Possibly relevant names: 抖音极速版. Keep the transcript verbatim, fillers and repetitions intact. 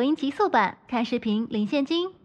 抖音极速版，看视频领现金。